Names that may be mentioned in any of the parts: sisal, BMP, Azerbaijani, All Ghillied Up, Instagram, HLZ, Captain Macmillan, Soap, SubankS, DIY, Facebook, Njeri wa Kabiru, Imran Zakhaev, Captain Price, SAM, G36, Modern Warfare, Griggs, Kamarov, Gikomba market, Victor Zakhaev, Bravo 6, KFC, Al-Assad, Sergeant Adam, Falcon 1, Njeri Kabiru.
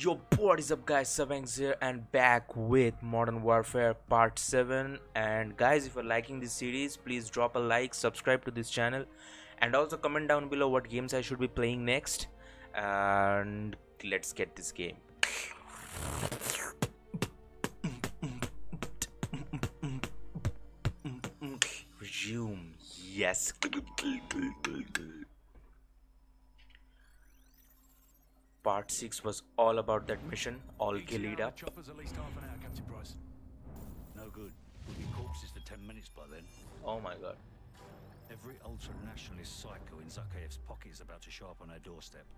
Yo, what is up guys, SubankS here and back with Modern Warfare Part 7. And guys, if you're liking this series, please drop a like, subscribe to this channel, and also comment down below what games I should be playing next. And let's get this game. Resume. Yes. Part 6 was all about that mission, All Ghillied Up. Choppers at least half an hour, Captain Price. No good. We'll be corpses for 10 minutes by then. Oh my god. Every ultra-nationalist psycho in Zakhaev's pocket is about to show up on our doorstep,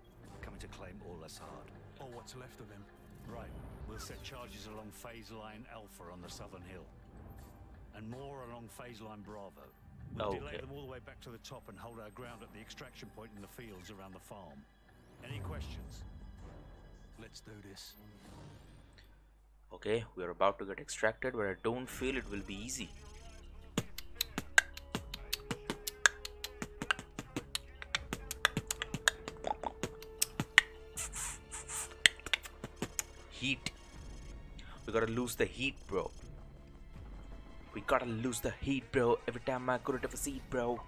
coming to claim all that's hard. Or what's left of him. Right. We'll set charges along phase line Alpha on the southern hill. And more along phase line Bravo. We'll delay them all the way back to the top and hold our ground at the extraction point in the fields around the farm. Any questions? Let's do this. Okay, we're about to get extracted, but I don't feel it will be easy. Heat. We gotta lose the heat, bro. We gotta lose the heat, bro. Every time I go to the seat, bro.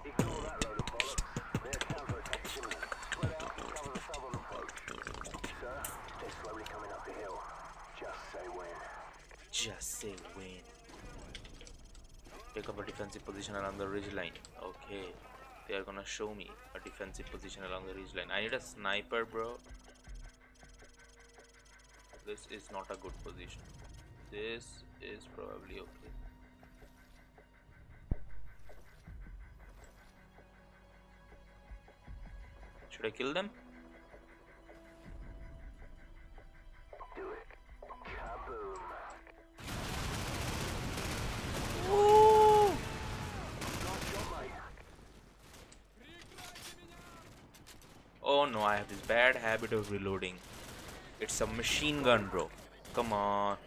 Just say win. Pick up a defensive position along the ridge line. Okay, they are gonna show me a defensive position along the ridge line. I need a sniper, bro. This is not a good position. This is probably okay. Should I kill them? Oh no, I have this bad habit of reloading. It's a machine gun, bro. Come on.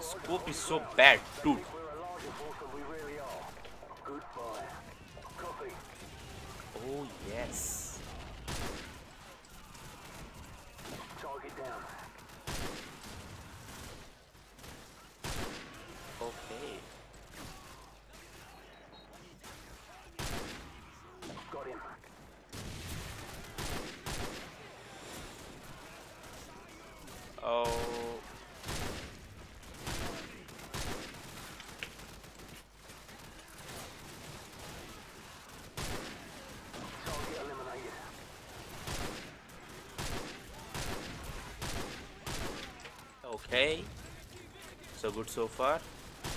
Scope is so bad, dude. Oh yes. Target down. Okay. Oh. Okay. So good so far. They're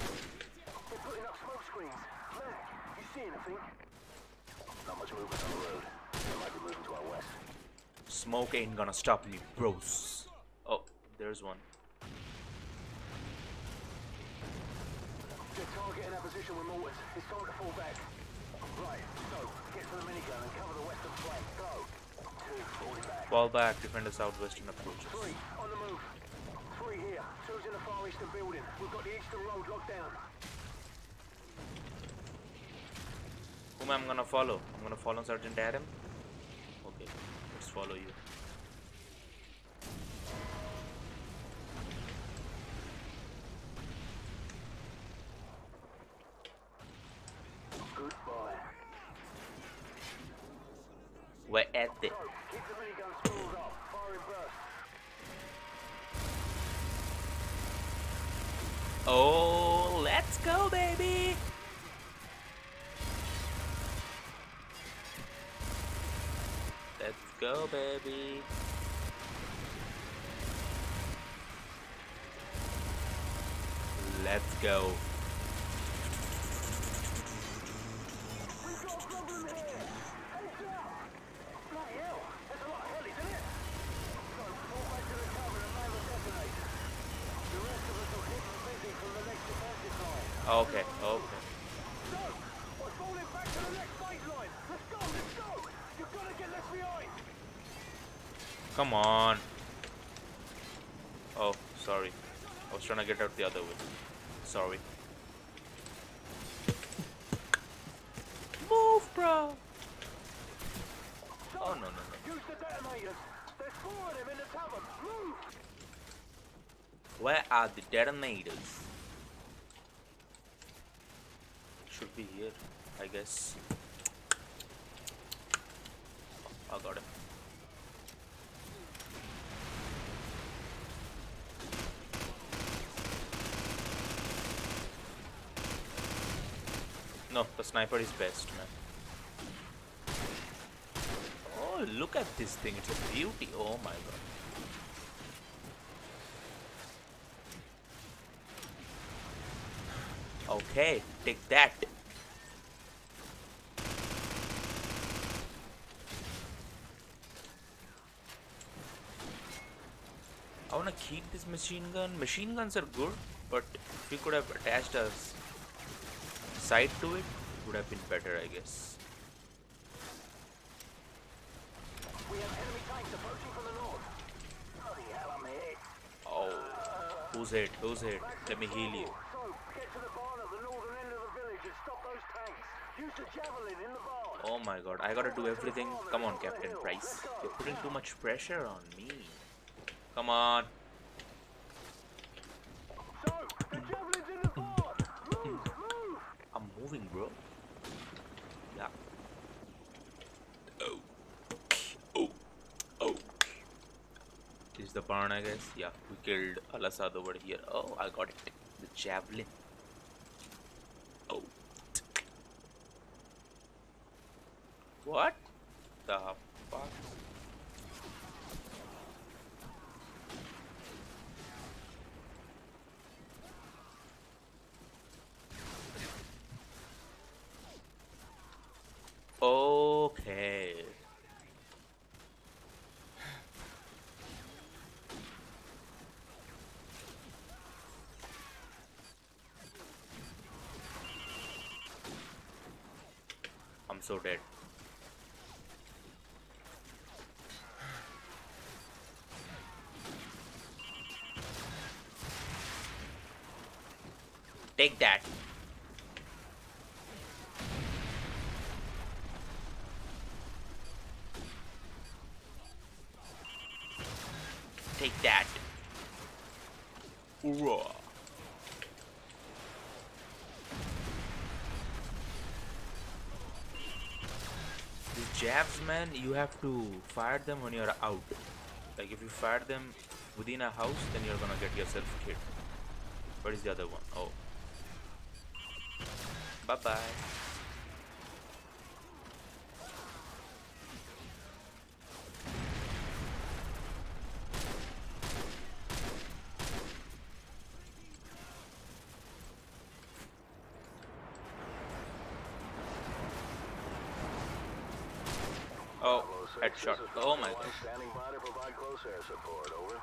putting up smoke screens. Black, you see anything? Not much movement on the road. They might be moving to our west. Smoke ain't gonna stop me, bros. There's one. They're targeting our position with mortars. It's time to fall back. Right, so get to the minigun and cover the western flank. Go. 2, fall back. Fall back, defend the southwestern approaches. 3, on the move. 3 here. 2's in the far eastern building. We've got the eastern road locked down. Whom I'm gonna follow? I'm gonna follow Sergeant Adam. Okay, let's follow you. We're at it. Oh, let's go, baby. Let's go, baby. Let's go. Okay, okay. We're falling back to the next baseline. Let's go, let's go. You've got to get left behind. Come on. Oh, sorry. I was trying to get out the other way. Sorry. Move, bro. Soviets. There's four of them in the tower. Move! Where are the detonators? Should be here, I guess. Oh, I got him. No, the sniper is best, man. Oh, look at this thing. It's a beauty. Oh my god. Okay, take that. I wanna keep this machine gun. Machine guns are good, but if we could have attached a side to it, would have been better, I guess. We have enemy tanks approaching from the north. Bloody hell, I'm hit. Oh, who's hit? Who's hit? Let me heal you. Oh my god, I gotta do everything. Come on, Captain Price. You're putting too much pressure on me. Come on. So, the javelin's in the fort. Move, move. I'm moving, bro. Yeah. Oh. Oh. Oh. This is the barn, I guess. Yeah, we killed Al-Assad over here. Oh, I got it. The javelin. Oh. What the fuck? Okay. I'm so dead. Take that. Take that. Hoorah. These jabs, man, you have to fire them when you're out. Like if you fire them within a house, then you're gonna get yourself killed. Where is the other one? Oh. Bye bye. Oh, headshot. Oh my god. Standing by to provide close air support, over.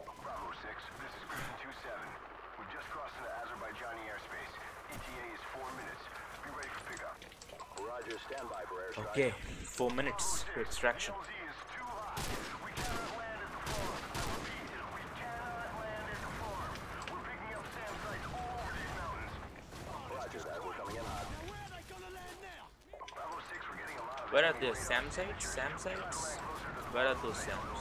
Bravo 6, this is Green 27. We just crossed into Azerbaijani airspace. ETA is 4 minutes. Be ready for pickup. Roger, stand by for airstrike. Okay, 4 minutes for extraction. Where are the SAM sites? SAM sites? Where are those SAMs?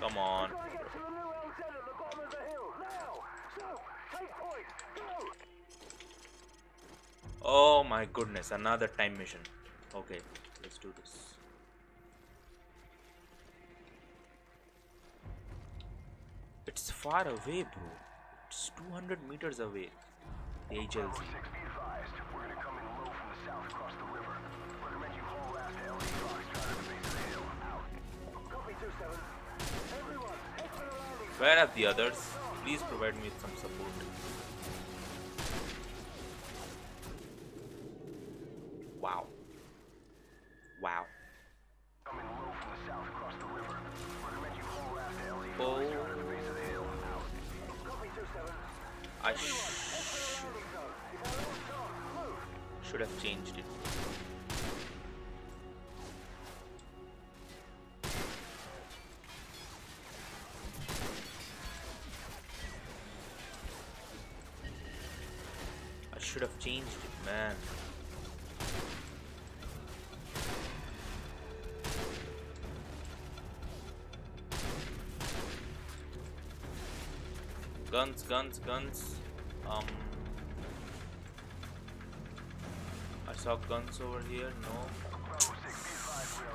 Come on. Oh my goodness, another time mission. Okay, let's do this. It's far away, bro. It's 200 meters away. The HLZ. Where are the others? Please provide me with some support. Wow. Wow. Oh. I should have changed it. should have changed it, man. Guns, guns, guns. I saw guns over here. No.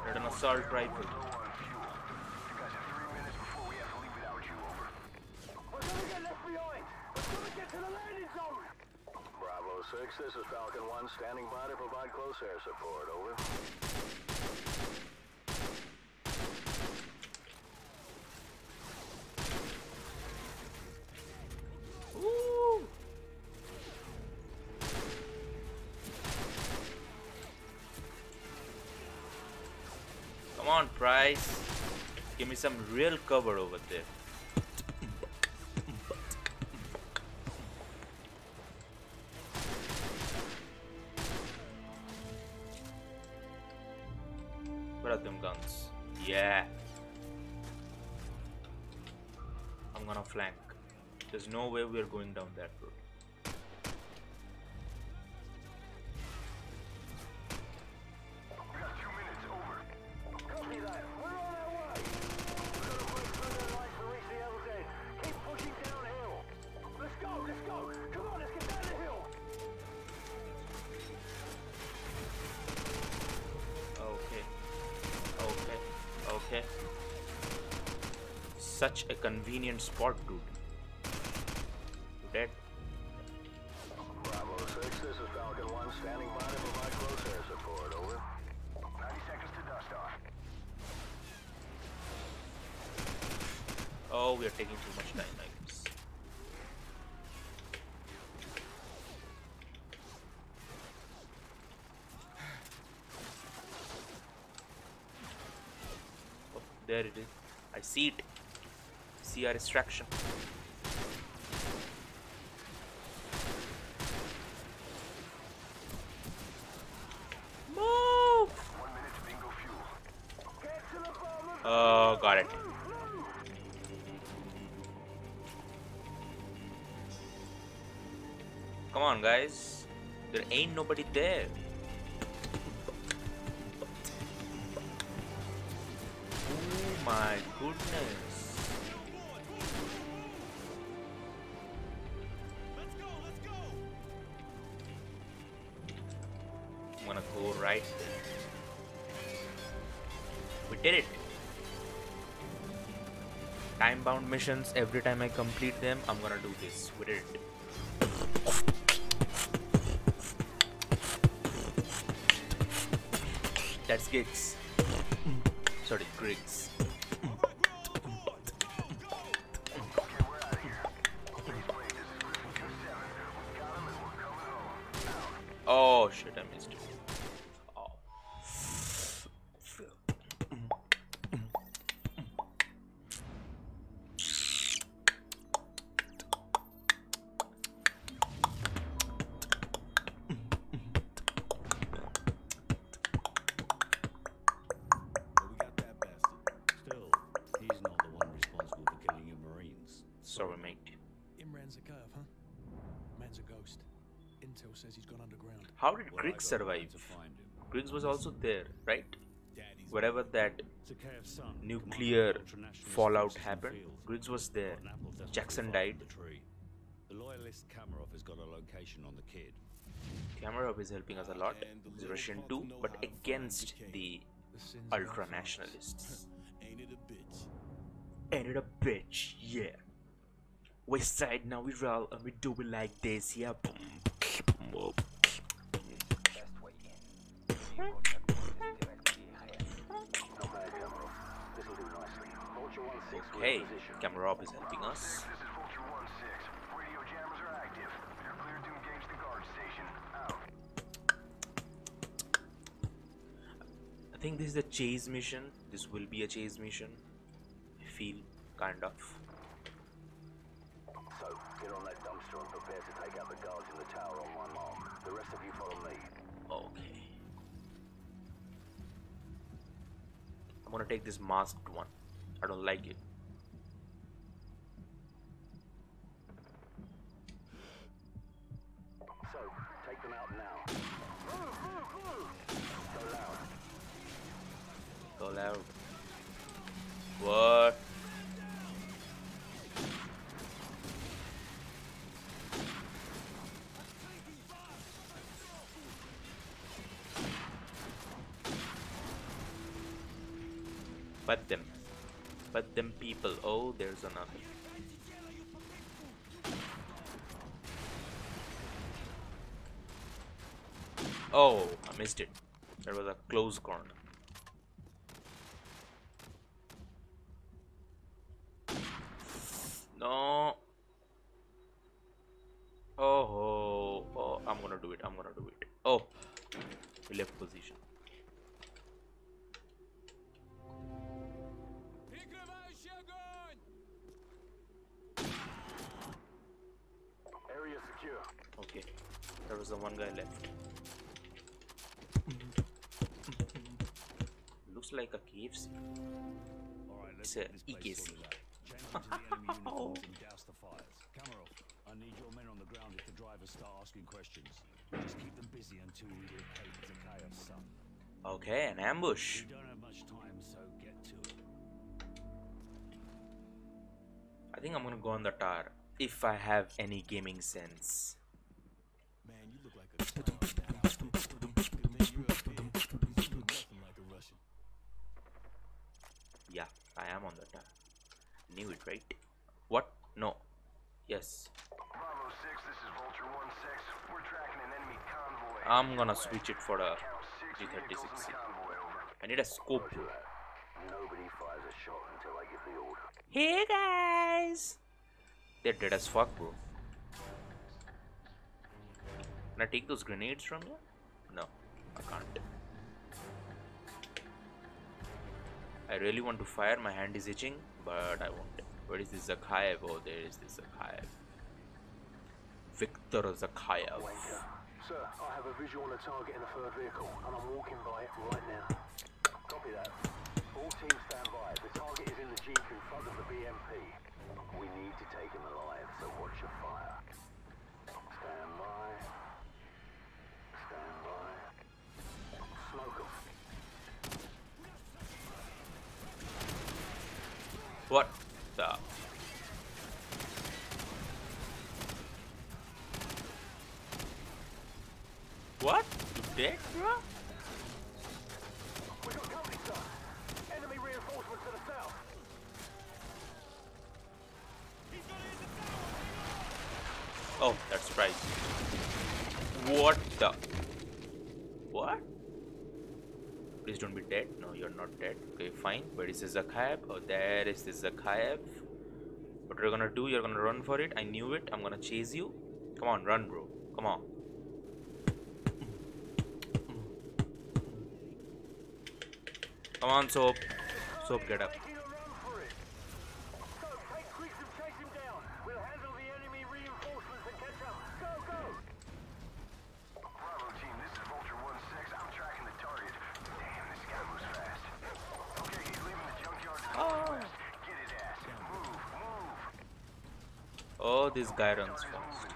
Had an assault rifle. Bravo 6, this is Falcon 1 standing by to provide close air support. Over. Come on, Price. Give me some real cover over there. Where are them guns? Yeah. I'm gonna flank. There's no way we're going down that road. Such a convenient spot, dude. You dead? Bravo 6, this is Falcon 1 standing by to provide close air support. Over. 90 seconds to dust off. Oh, we are taking too much time, I guess. Oh, there it is. I see it. See our distraction. Move! Oh, got it. Come on, guys. There ain't nobody there. Oh my goodness. Right. We did it. Time bound missions, every time I complete them, I'm gonna do this. We did it. That's Griggs. Sorry, Griggs. Oh shit, I missed it. Sorry, mate. Imran Zakhaev, huh? Man's a ghost. Intel says he's gone underground. How did Griggs survive? Griggs was also there, right? Wherever that nuclear fallout happened, Griggs was there. Jackson died. The loyalist Kamarov has got a location on the kid. Kamarov is helping us a lot. He's Russian too, but against the ultra nationalists. Ain't it a bitch? Ain't it a bitch? Yeah. West side, now we roll and we do it like this, yeah. Okay, Kamarov is helping us. I think this is a chase mission. This will be a chase mission. I feel kind of. So, get on that dumpster and prepare to take out the guards in the tower on 1 mile. The rest of you follow me. Okay. I'm gonna take this masked one. I don't like it. So, now. What? But them people. Oh, there's another. Oh, I missed it. There was a close corner. No. Oh, I'm gonna do it. Oh, we left position. Area secure. Okay, there was the one guy left. Looks like a KFC. All right, let's EKC. Oh. Kamarov, I need your men on the ground if the drivers start asking questions. Just keep them busy until we locate Zakhaev's son. Okay, an ambush. We don't have much time, so get to it. I think I'm gonna go on the tower if I have any gaming sense. Man, you look like a star. Yeah, I am on the tower. Knew it, right? What? No. Yes. Bravo 6, this is Vulture 1-6. We're tracking an enemy convoy. I'm gonna switch it for a G36. I need a scope. Nobody fires a shot until I give the order. Hey guys! They're dead as fuck, bro. Can I take those grenades from you? No, I can't. I really want to fire, my hand is itching, but I won't. Where is this Zakayev? Oh, there is this Zakayev. Victor Zakhaev. Sir, I have a visual on a target in the third vehicle, and I'm walking by it right now. Copy that. All teams stand by. The target is in the jeep in front of the BMP. We need to take him alive, so watch your fire. Stand by. Stand by. Smoke him. What the? What? You dead, bro? We got company, sir. Enemy reinforcements to the south. He's gonna hit the tower. Oh, that's right. What the? What? Please don't be dead. No, you're not dead. Okay, fine. Where is the Zakhaev? Oh, there is the Zakhaev. What are you gonna do? You're gonna run for it. I knew it. I'm gonna chase you. Come on, run, bro. Come on. Come on, Soap. Soap, get up. Oh, this guy runs fast.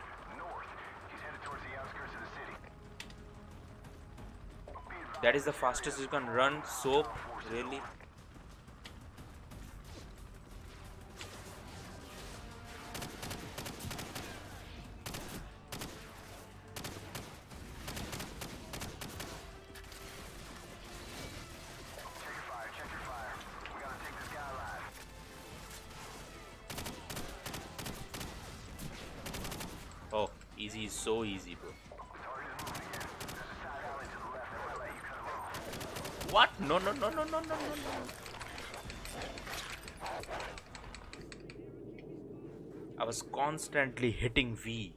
That is the fastest you can run, Soap. Really? Oh, easy is so easy, bro. What? No. I was constantly hitting V.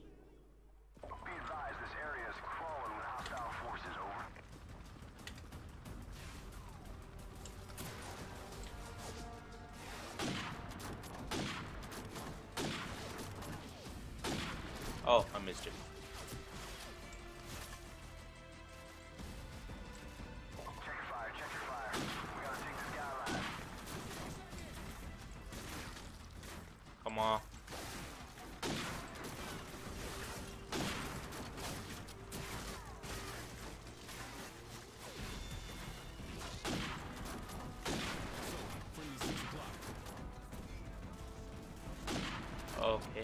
Oh, I missed it. Check your fire. We gotta take this guy alive. Come on. Okay.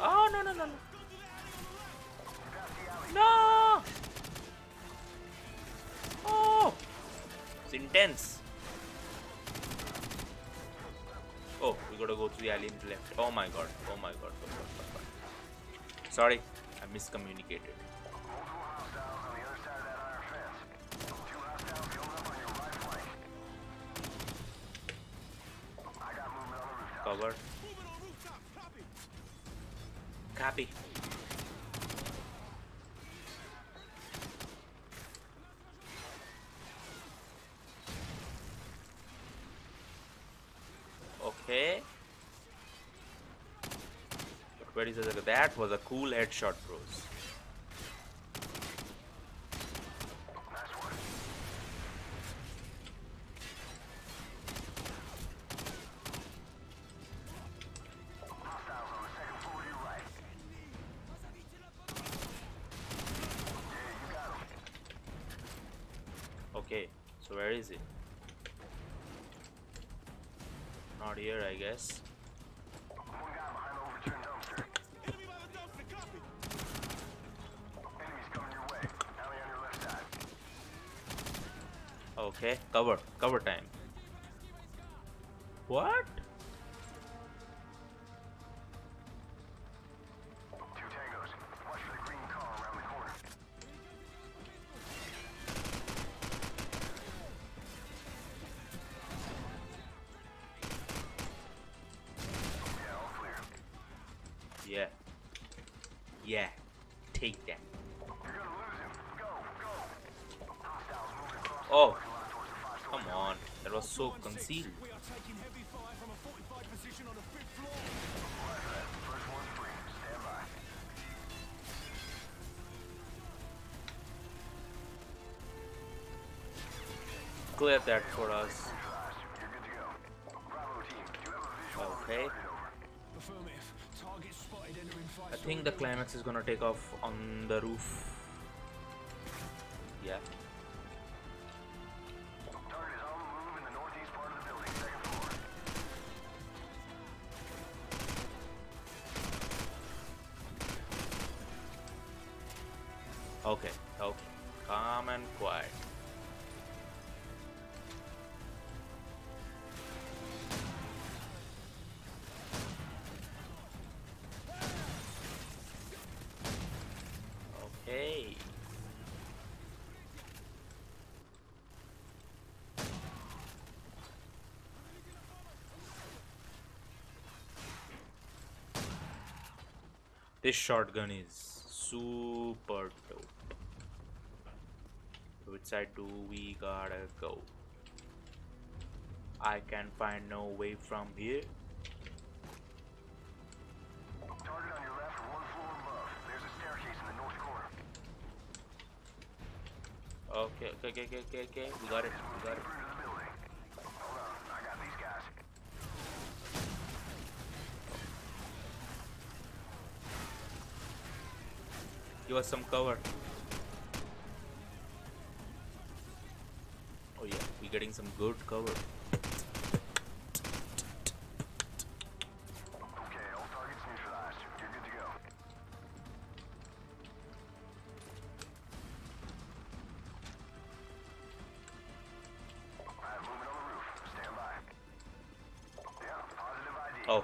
Oh, no. No! Oh! It's intense. Oh, we gotta go through the alley in the left. Oh my god. Oh my god. Sorry, I miscommunicated. Cover. Copy. Okay. Where is it? That was a cool headshot, bros. So where is it? Not here, I guess. Okay, cover time. What? Yeah, take that. Oh, come on. That was so concealed. Clear that for us. Okay. I think the climax is gonna take off on the roof. Yeah. Target is on the move in the northeast part of the building, second floor. Okay. Calm and quiet. Hey. This shotgun is super dope. Which side do we gotta go? I can find no way from here. Okay, we got it. Hold on, I got these guys. Give us some cover. Oh yeah, we're getting some good cover. Oh,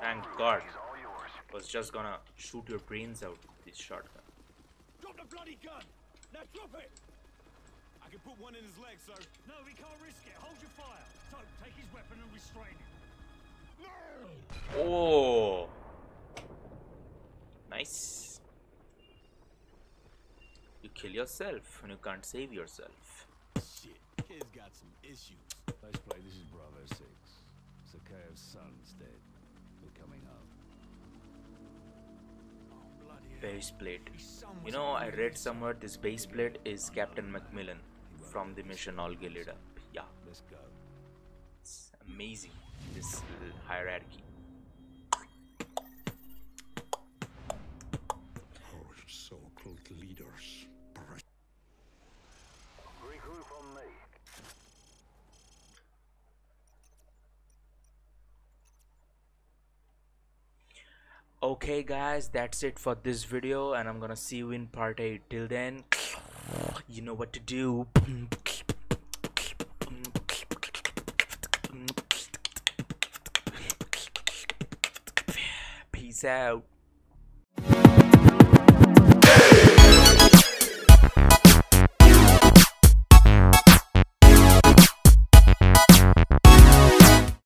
thank god. I was just gonna shoot your brains out with this shotgun. Drop the bloody gun! Now drop it! I can put one in his leg, sir. No, we can't risk it. Hold your fire. So, take his weapon and restrain him. Oh. Nice. You kill yourself and you can't save yourself. Shit, kid's got some issues. Nice play, this is Bravo 6. Zakhaev's son's dead. We're coming up. Oh, base plate. You know, I read somewhere this base plate is Captain Macmillan from the mission All Ghillied Up. Yeah. Let's go. It's amazing, this little hierarchy. Okay guys, that's it for this video and I'm gonna see you in part 8. Till then, you know what to do. Peace out.